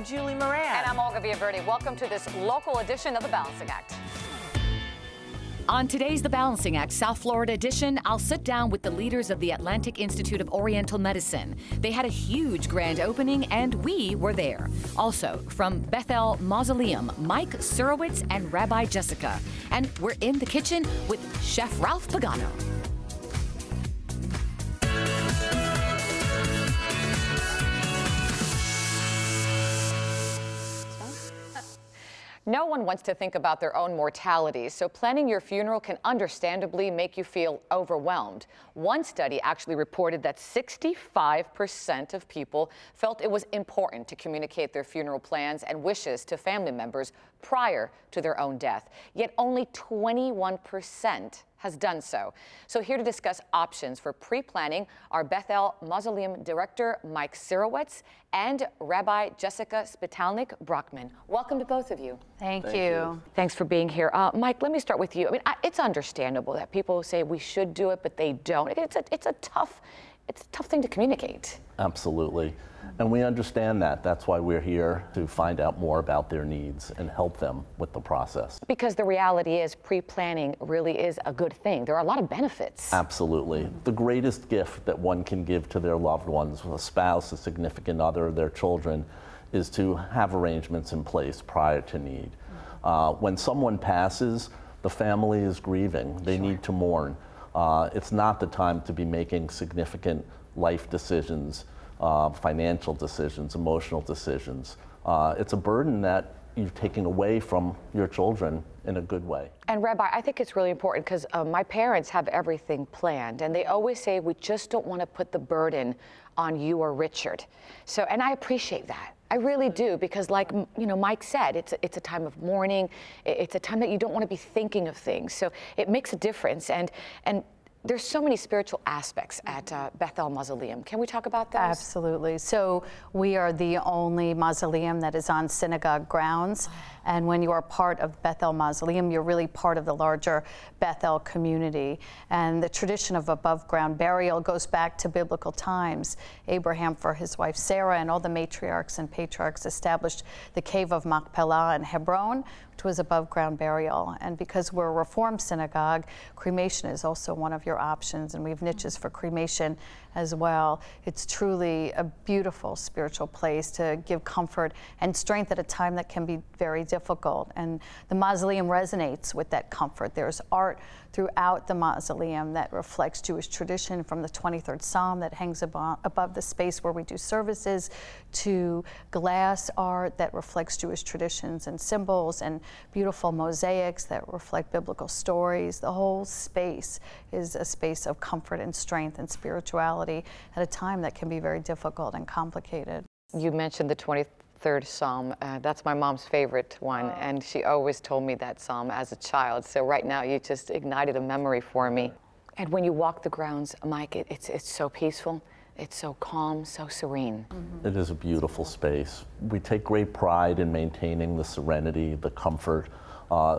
I'm Julie Moran. And I'm Olga Villaverde. Welcome to this local edition of The Balancing Act. On today's The Balancing Act South Florida edition, I'll sit down with the leaders of the Atlantic Institute of Oriental Medicine. They had a huge grand opening, and we were there. Also, from Beth El Mausoleum, Mike Surowitz and Rabbi Jessica. And we're in the kitchen with Chef Ralph Pagano. No one wants to think about their own mortality, so planning your funeral can understandably make you feel overwhelmed. One study actually reported that 65% of people felt it was important to communicate their funeral plans and wishes to family members prior to their own death, yet only 21% has done so. So here to discuss options for pre-planning are Beth El Mausoleum Director Mike Surowitz and Rabbi Jessica Spitalnik Brockman. Welcome to both of you. Thank you. Thanks for being here. Mike, let me start with you. I mean, it's understandable that people say we should do it, but they don't. It's a tough thing to communicate. Absolutely. And we understand that. That's why we're here, to find out more about their needs and help them with the process. Because the reality is pre-planning really is a good thing. There are a lot of benefits. Absolutely. The greatest gift that one can give to their loved ones, a spouse, a significant other, their children, is to have arrangements in place prior to need. When someone passes, the family is grieving. They need to mourn. It's not the time to be making significant life decisions, financial decisions, emotional decisions. It's a burden that you're taking away from your children in a good way. And Rabbi, I think it's really important because my parents have everything planned, and they always say we just don't want to put the burden on you or Richard. So, and I appreciate that. I really do, because like, you know, Mike said, it's a time of mourning. It's a time that you don't want to be thinking of things. So it makes a difference. And there's so many spiritual aspects at Beth El Mausoleum. Can we talk about that? Absolutely. So we are the only mausoleum that is on synagogue grounds. And when you are part of Beth El Mausoleum, you're really part of the larger Beth El community. And the tradition of above ground burial goes back to biblical times. Abraham, for his wife Sarah, and all the matriarchs and patriarchs established the cave of Machpelah in Hebron, which was above ground burial. And because we're a Reformed synagogue, cremation is also one of your options, and we have niches for cremation as well. It's truly a beautiful spiritual place to give comfort and strength at a time that can be very difficult, and the mausoleum resonates with that comfort. There's art throughout the mausoleum that reflects Jewish tradition, from the 23rd Psalm that hangs above the space where we do services, to glass art that reflects Jewish traditions and symbols, and beautiful mosaics that reflect biblical stories. The whole space is a space of comfort and strength and spirituality at a time that can be very difficult and complicated. You mentioned the 23rd Psalm. That's my mom's favorite one, and she always told me that Psalm as a child. So right now you just ignited a memory for me. And when you walk the grounds, Mike, it's so peaceful. It's so calm, so serene. Mm-hmm. It is a beautiful space. We take great pride in maintaining the serenity, the comfort.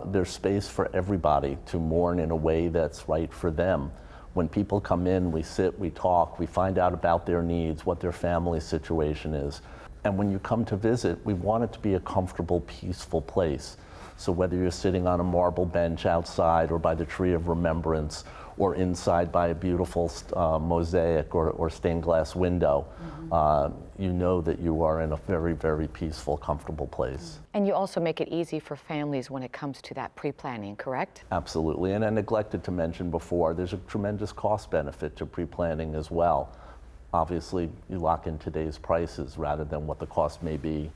There's space for everybody to mourn in a way that's right for them. When people come in, we sit, we talk, we find out about their needs, what their family situation is. And when you come to visit, we want it to be a comfortable, peaceful place. So whether you're sitting on a marble bench outside or by the Tree of Remembrance, or inside by a beautiful mosaic or stained glass window, mm-hmm. You know that you are in a very, very peaceful, comfortable place. And you also make it easy for families when it comes to that pre-planning, correct? Absolutely, and I neglected to mention before, there's a tremendous cost benefit to pre-planning as well. Obviously, you lock in today's prices rather than what the cost may be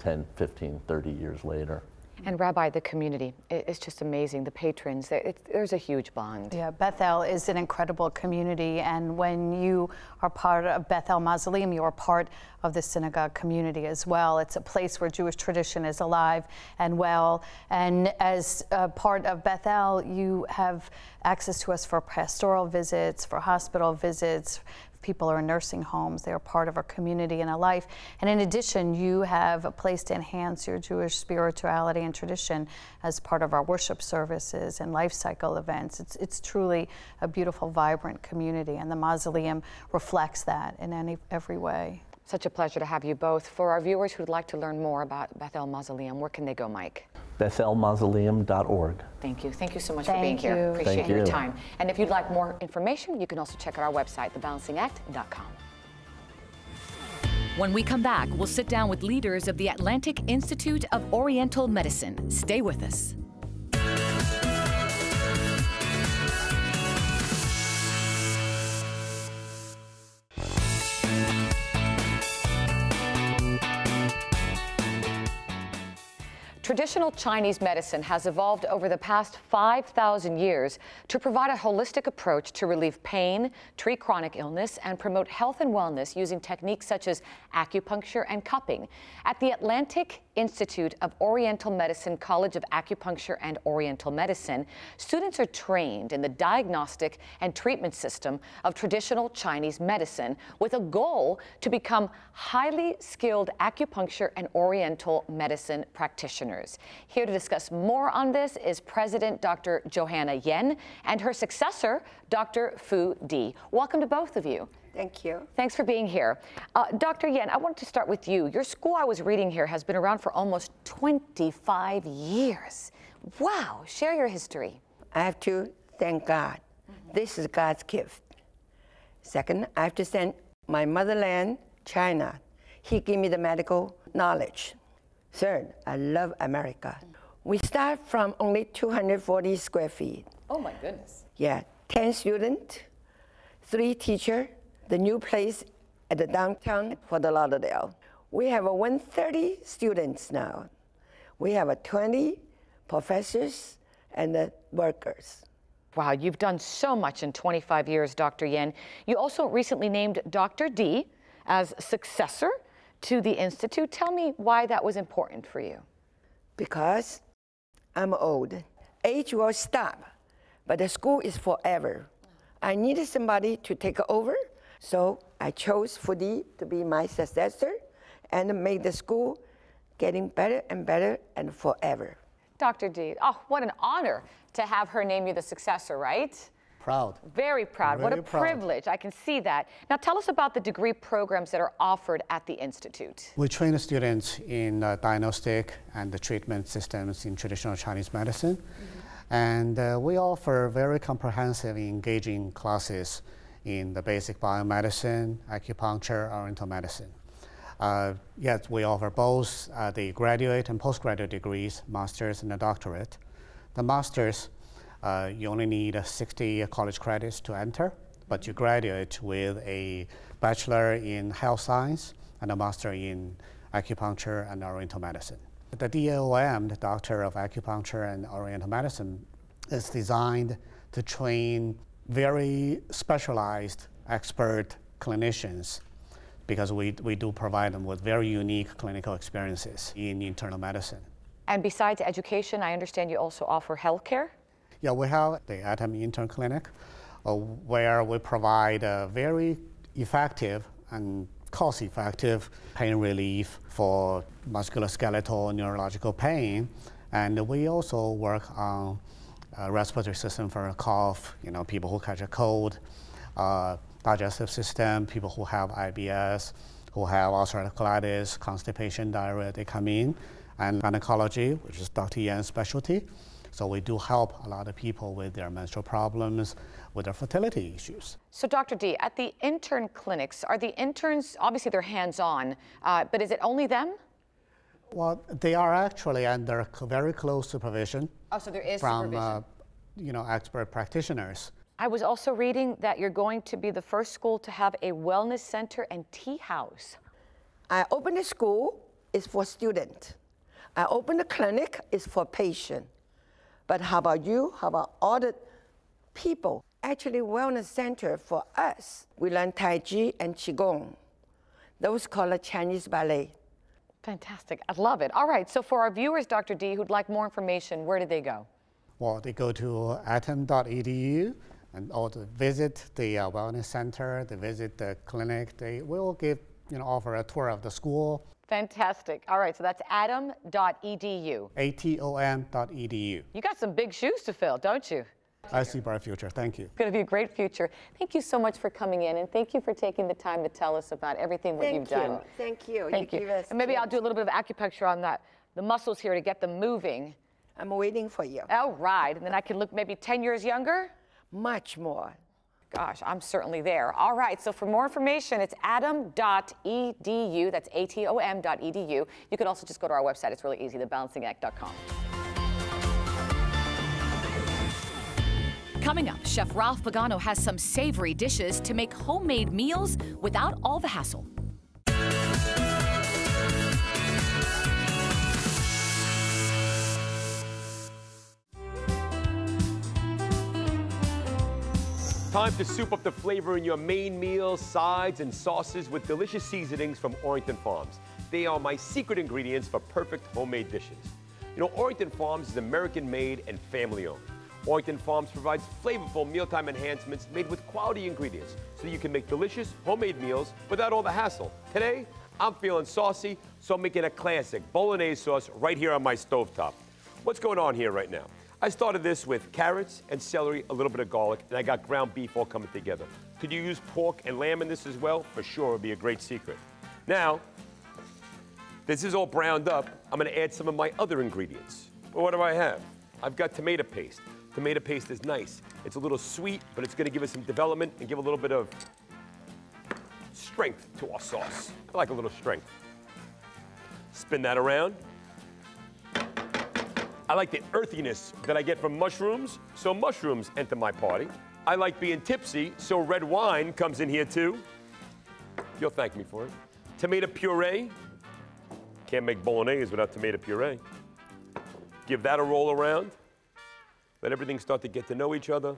10, 15, 30 years later. And Rabbi, the community, it's just amazing. The patrons, there's a huge bond. Yeah, Beth El is an incredible community, and when you are part of Beth El Mausoleum, you are part of the synagogue community as well. It's a place where Jewish tradition is alive and well, and as a part of Beth El, you have access to us for pastoral visits, for hospital visits. People are in nursing homes. They are part of our community and a life. And in addition, you have a place to enhance your Jewish spirituality and tradition as part of our worship services and life cycle events. It's truly a beautiful, vibrant community, and the mausoleum reflects that in every way. Such a pleasure to have you both. For our viewers who'd like to learn more about Beth El Mausoleum, where can they go, Mike? BethElMausoleum.org. Thank you. Thank you so much for being here. Appreciate your time. And if you'd like more information, you can also check out our website, TheBalancingAct.com. When we come back, we'll sit down with leaders of the Atlantic Institute of Oriental Medicine. Stay with us. Traditional Chinese medicine has evolved over the past 5,000 years to provide a holistic approach to relieve pain, treat chronic illness, and promote health and wellness using techniques such as acupuncture and cupping. At the Atlantic Institute of Oriental Medicine College of Acupuncture and Oriental Medicine, students are trained in the diagnostic and treatment system of traditional Chinese medicine with a goal to become highly skilled acupuncture and Oriental medicine practitioners. Here to discuss more on this is President Dr. Johanna Yen and her successor, Dr. Fu Di. Welcome to both of you. Thank you. Thanks for being here. Dr. Yen, I wanted to start with you. Your school, I was reading here, has been around for almost 25 years. Wow. Share your history. I have to thank God. This is God's gift. Second, I have to thank my motherland, China. He gave me the medical knowledge. Third, I love America. We start from only 240 square feet. Oh my goodness. Yeah, 10 students, 3 teachers, the new place at the downtown Fort Lauderdale. We have 130 students now. We have 20 professors and workers. Wow, you've done so much in 25 years, Dr. Yen. You also recently named Dr. Di as successor to the Institute. Tell me why that was important for you. Because I'm old. Age will stop, but the school is forever. I needed somebody to take over, so I chose Fu Di to be my successor and make the school getting better and better and forever. Dr. Di, oh, what an honor to have her name you the successor, right? Proud. Very proud. What a privilege. I can see that. Now tell us about the degree programs that are offered at the Institute. We train students in diagnostic and the treatment systems in traditional Chinese medicine. And we offer very comprehensive, engaging classes in the basic biomedicine, acupuncture, oriental medicine. Yet we offer both the graduate and postgraduate degrees, master's and a doctorate. The master's, you only need 60 college credits to enter, but you graduate with a bachelor in health science and a master in acupuncture and oriental medicine. The DAOM, the Doctor of Acupuncture and Oriental Medicine, is designed to train very specialized expert clinicians because we do provide them with very unique clinical experiences in internal medicine. And besides education, I understand you also offer healthcare? Yeah, we have the ATOM Intern Clinic, where we provide a very effective and cost-effective pain relief for musculoskeletal neurological pain. And we also work on a respiratory system for a cough, you know, people who catch a cold, digestive system, people who have IBS, who have ulcerative colitis, constipation, diarrhea, they come in, and gynecology, which is Dr. Yen's specialty. So we do help a lot of people with their menstrual problems, with their fertility issues. So Dr. Di, at the intern clinics, are the interns, obviously they're hands-on, but is it only them? Well, they are actually under very close supervision. Oh, so there is from, supervision. You know, expert practitioners. I was also reading that you're going to be the first school to have a wellness center and tea house. I opened the school, it's for students. I opened the clinic, it's for patients. But how about you? How about all the people? Actually, wellness center for us. We learn Tai Chi and Qigong. Those called a Chinese ballet. Fantastic. I love it. All right. So for our viewers, Dr. Di, who'd like more information, where do they go? Well, they go to atom.edu and or to visit the wellness center, they visit the clinic. They will give, you know, offer a tour of the school. Fantastic. All right, so that's atom.edu. ATOM.edu. You got some big shoes to fill, don't you? I see bright future. Thank you. It's going to be a great future. Thank you so much for coming in, and thank you for taking the time to tell us about everything that you've done. Thank you. Thank you. And maybe I'll do a little bit of acupuncture on that, the muscles here, to get them moving. I'm waiting for you. All right, and then I can look maybe 10 years younger? Much more. Gosh, I'm certainly there. All right, so for more information, it's atom.edu. That's atom.edu. You can also just go to our website. It's really easy, thebalancingact.com. Coming up, Chef Ralph Pagano has some savory dishes to make homemade meals without all the hassle. Time to soup up the flavor in your main meals, sides, and sauces with delicious seasonings from Orrington Farms. They are my secret ingredients for perfect homemade dishes. You know, Orrington Farms is American-made and family-owned. Orrington Farms provides flavorful mealtime enhancements made with quality ingredients so that you can make delicious homemade meals without all the hassle. Today, I'm feeling saucy, so I'm making a classic bolognese sauce right here on my stovetop. What's going on here right now? I started this with carrots and celery, a little bit of garlic, and I got ground beef all coming together. Could you use pork and lamb in this as well? For sure, it would be a great secret. Now, this is all browned up. I'm going to add some of my other ingredients. But what do I have? I've got tomato paste. Tomato paste is nice. It's a little sweet, but it's going to give us some development and give a little bit of strength to our sauce. I like a little strength. Spin that around. I like the earthiness that I get from mushrooms, so mushrooms enter my party. I like being tipsy, so red wine comes in here too. You'll thank me for it. Tomato puree. Can't make bolognese without tomato puree. Give that a roll around. Let everything start to get to know each other.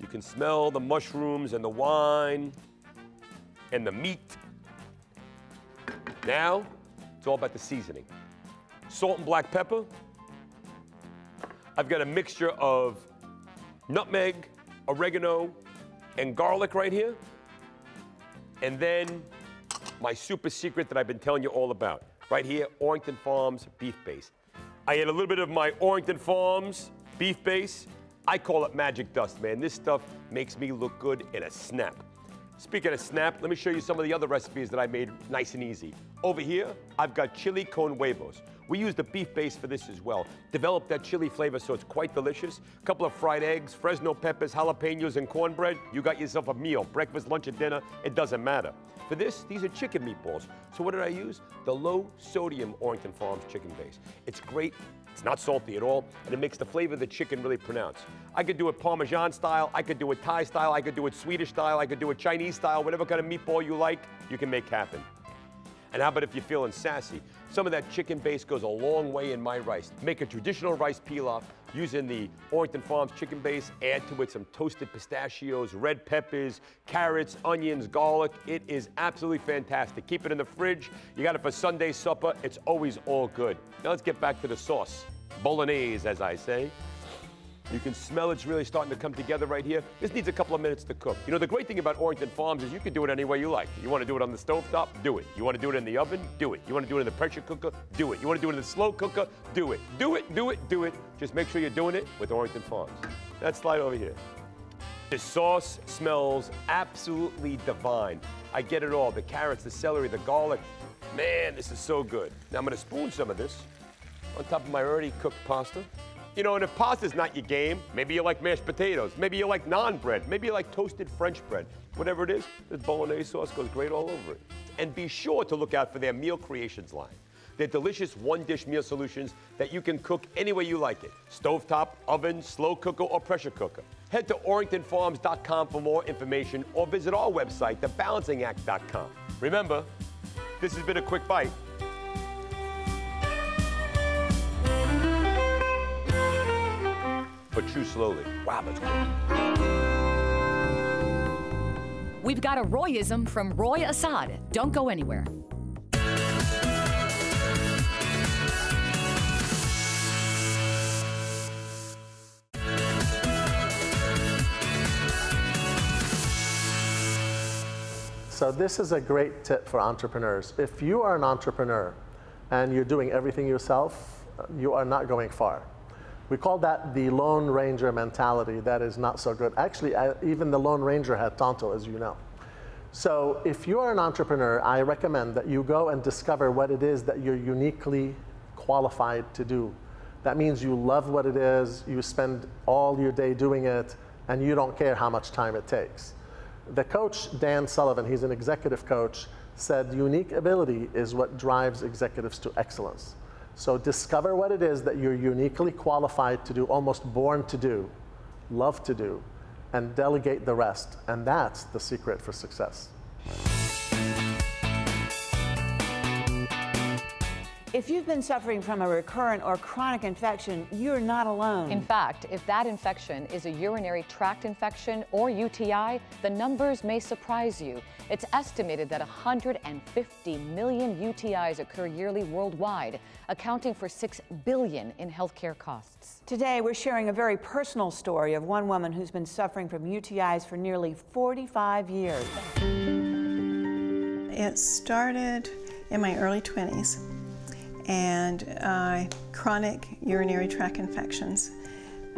You can smell the mushrooms and the wine and the meat. Now, it's all about the seasoning. Salt and black pepper. I've got a mixture of nutmeg, oregano, and garlic right here. And then my super secret that I've been telling you all about. Right here, Orrington Farms beef base. I add a little bit of my Orrington Farms beef base. I call it magic dust, man. This stuff makes me look good in a snap. Speaking of snap, let me show you some of the other recipes that I made nice and easy. Over here, I've got chili con huevos. We use the beef base for this as well. Develop that chili flavor so it's quite delicious. A couple of fried eggs, Fresno peppers, jalapenos, and cornbread. You got yourself a meal, breakfast, lunch, and dinner. It doesn't matter. For this, these are chicken meatballs. So what did I use? The low-sodium Orrington Farms chicken base. It's great. It's not salty at all, and it makes the flavor of the chicken really pronounced. I could do it Parmesan style, I could do it Thai style, I could do it Swedish style, I could do it Chinese style, whatever kind of meatball you like, you can make happen. And how about if you're feeling sassy? Some of that chicken base goes a long way in my rice. Make a traditional rice pilaf using the Orrington Farms chicken base, add to it some toasted pistachios, red peppers, carrots, onions, garlic. It is absolutely fantastic. Keep it in the fridge. You got it for Sunday supper. It's always all good. Now let's get back to the sauce. Bolognese, as I say. You can smell it's really starting to come together right here. This needs a couple of minutes to cook. You know, the great thing about Orrington Farms is you can do it any way you like. You want to do it on the stovetop? Do it. You want to do it in the oven? Do it. You want to do it in the pressure cooker? Do it. You want to do it in the slow cooker? Do it. Do it, do it, do it. Just make sure you're doing it with Orrington Farms. That slide over here. This sauce smells absolutely divine. I get it all, the carrots, the celery, the garlic. Man, this is so good. Now I'm going to spoon some of this on top of my already cooked pasta. You know, and if pasta's not your game, maybe you like mashed potatoes, maybe you like naan bread, maybe you like toasted French bread. Whatever it is, this bolognese sauce goes great all over it. And be sure to look out for their meal creations line. They're delicious one-dish meal solutions that you can cook any way you like it. Stovetop, oven, slow cooker, or pressure cooker. Head to orringtonfarms.com for more information or visit our website, thebalancingact.com. Remember, this has been a quick bite. But chew slowly. Wow, that's cool. We've got a Royism from Roy Assad. Don't go anywhere. So this is a great tip for entrepreneurs. If you are an entrepreneur and you're doing everything yourself, you are not going far. We call that the Lone Ranger mentality. That is not so good. Actually, even the Lone Ranger had Tonto, as you know. So if you are an entrepreneur, I recommend that you go and discover what it is that you're uniquely qualified to do. That means you love what it is, you spend all your day doing it, and you don't care how much time it takes. The coach, Dan Sullivan, he's an executive coach, said unique ability is what drives executives to excellence. So discover what it is that you're uniquely qualified to do, almost born to do, love to do, and delegate the rest. And that's the secret for success. If you've been suffering from a recurrent or chronic infection, you're not alone. In fact, if that infection is a urinary tract infection or UTI, the numbers may surprise you. It's estimated that 150 million UTIs occur yearly worldwide, accounting for $6 billion in healthcare costs. Today, we're sharing a very personal story of one woman who's been suffering from UTIs for nearly 45 years. It started in my early 20s. And chronic urinary tract infections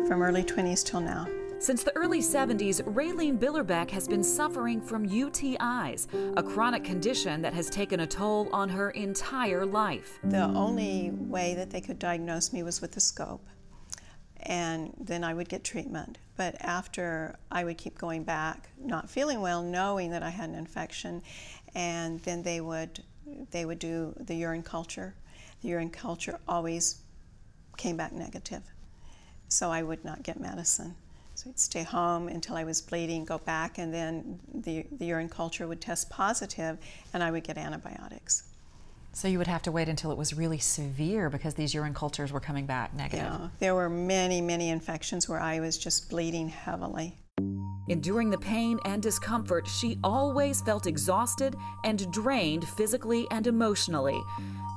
from early 20s till now. Since the early 70s, Raylene Billerbeck has been suffering from UTIs, a chronic condition that has taken a toll on her entire life. The only way that they could diagnose me was with a scope, and then I would get treatment. But after, I would keep going back, not feeling well, knowing that I had an infection, and then they would do the urine culture. The urine culture always came back negative, so I would not get medicine. So I'd stay home until I was bleeding, go back, and then the urine culture would test positive, and I would get antibiotics. So you would have to wait until it was really severe because these urine cultures were coming back negative. Yeah, there were many, many infections where I was just bleeding heavily. Enduring the pain and discomfort, she always felt exhausted and drained physically and emotionally.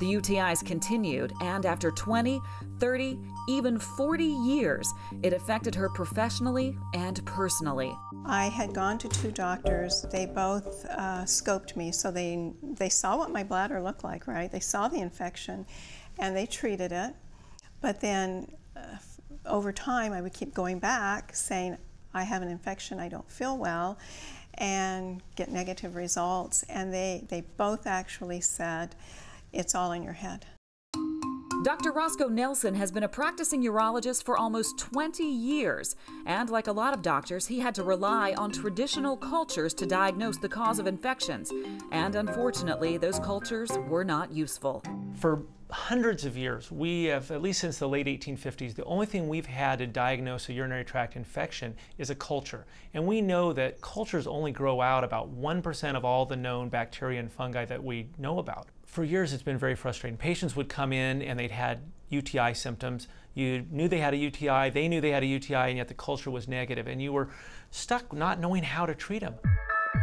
The UTIs continued, and after 20, 30, even 40 years, it affected her professionally and personally. I had gone to two doctors. They both scoped me, so they saw what my bladder looked like, right? They saw the infection, and they treated it. But then over time, I would keep going back saying, I have an infection, I don't feel well, and get negative results. And they both actually said, it's all in your head. Dr. Roscoe Nelson has been a practicing urologist for almost 20 years. And like a lot of doctors, he had to rely on traditional cultures to diagnose the cause of infections. And unfortunately, those cultures were not useful. For hundreds of years, we have, at least since the late 1850s, the only thing we've had to diagnose a urinary tract infection is a culture. And we know that cultures only grow out about 1% of all the known bacteria and fungi that we know about. For years, it's been very frustrating. Patients would come in and they'd had UTI symptoms. You knew they had a UTI, they knew they had a UTI, and yet the culture was negative, and you were stuck not knowing how to treat them.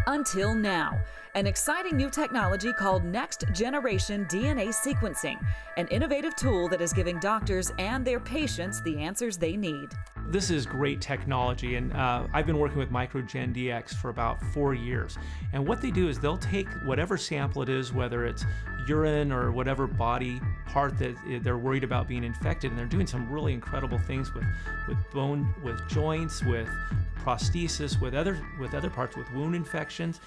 Until now, an exciting new technology called Next Generation DNA Sequencing, an innovative tool that is giving doctors and their patients the answers they need. This is great technology, and I've been working with MicroGenDX for about 4 years. And what they do is they'll take whatever sample it is, whether it's urine or whatever body part that they're worried about being infected, and they're doing some really incredible things with bone, with joints, with prosthesis, with other parts, with wound infections.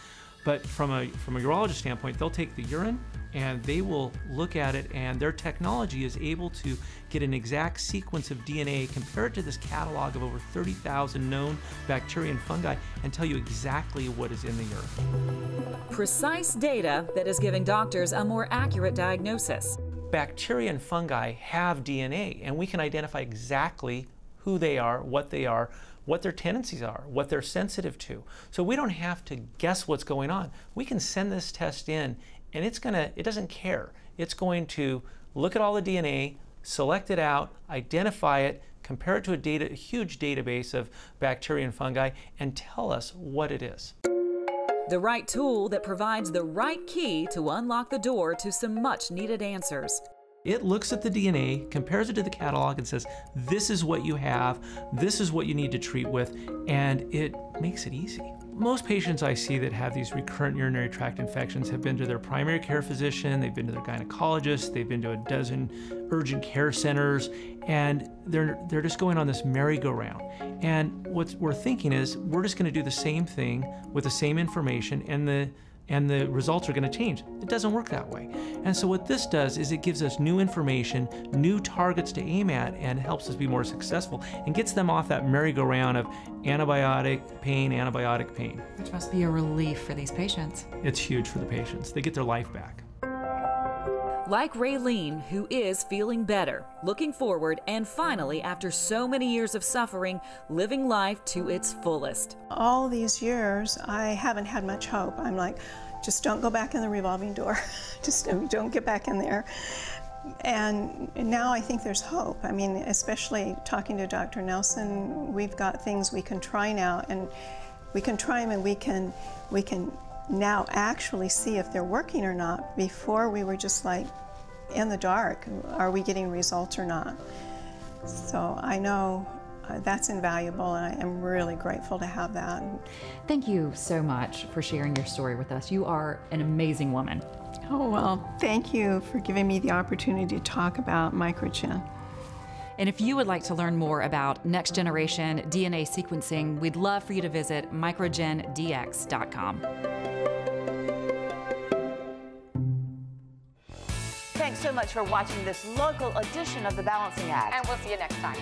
But from a urologist standpoint, they'll take the urine and they will look at it, and their technology is able to get an exact sequence of DNA, compare it to this catalog of over 30,000 known bacteria and fungi, and tell you exactly what is in the urine. Precise data that is giving doctors a more accurate diagnosis. Bacteria and fungi have DNA, and we can identify exactly who they are, what their tendencies are, what they're sensitive to. So we don't have to guess what's going on. We can send this test in, and it doesn't care. It's going to look at all the DNA, select it out, identify it, compare it to a huge database of bacteria and fungi, and tell us what it is. The right tool that provides the right key to unlock the door to some much needed answers. It looks at the DNA, compares it to the catalog, and says, this is what you have, this is what you need to treat with, and it makes it easy. Most patients I see that have these recurrent urinary tract infections have been to their primary care physician, they've been to their gynecologist, they've been to a dozen urgent care centers, and they're just going on this merry-go-round. And what we're thinking is, we're just gonna do the same thing with the same information, and the results are gonna change. It doesn't work that way. And so what this does is it gives us new information, new targets to aim at, and helps us be more successful and gets them off that merry-go-round of antibiotic pain. Which must be a relief for these patients. It's huge for the patients. They get their life back. Like Raylene, who is feeling better, looking forward, and finally, after so many years of suffering, living life to its fullest. All these years, I haven't had much hope. I'm like, just don't go back in the revolving door. Just don't get back in there. And now I think there's hope. I mean, especially talking to Dr. Nelson, we've got things we can try now, and we can try them, and we can now actually see if they're working or not. Before, we were just like in the dark, are we getting results or not? So I know that's invaluable, and I am really grateful to have that. Thank you so much for sharing your story with us. You are an amazing woman. Oh, well, thank you for giving me the opportunity to talk about MicroGen. And if you would like to learn more about next-generation DNA sequencing, we'd love for you to visit microgendx.com. Thanks so much for watching this local edition of The Balancing Act. And we'll see you next time.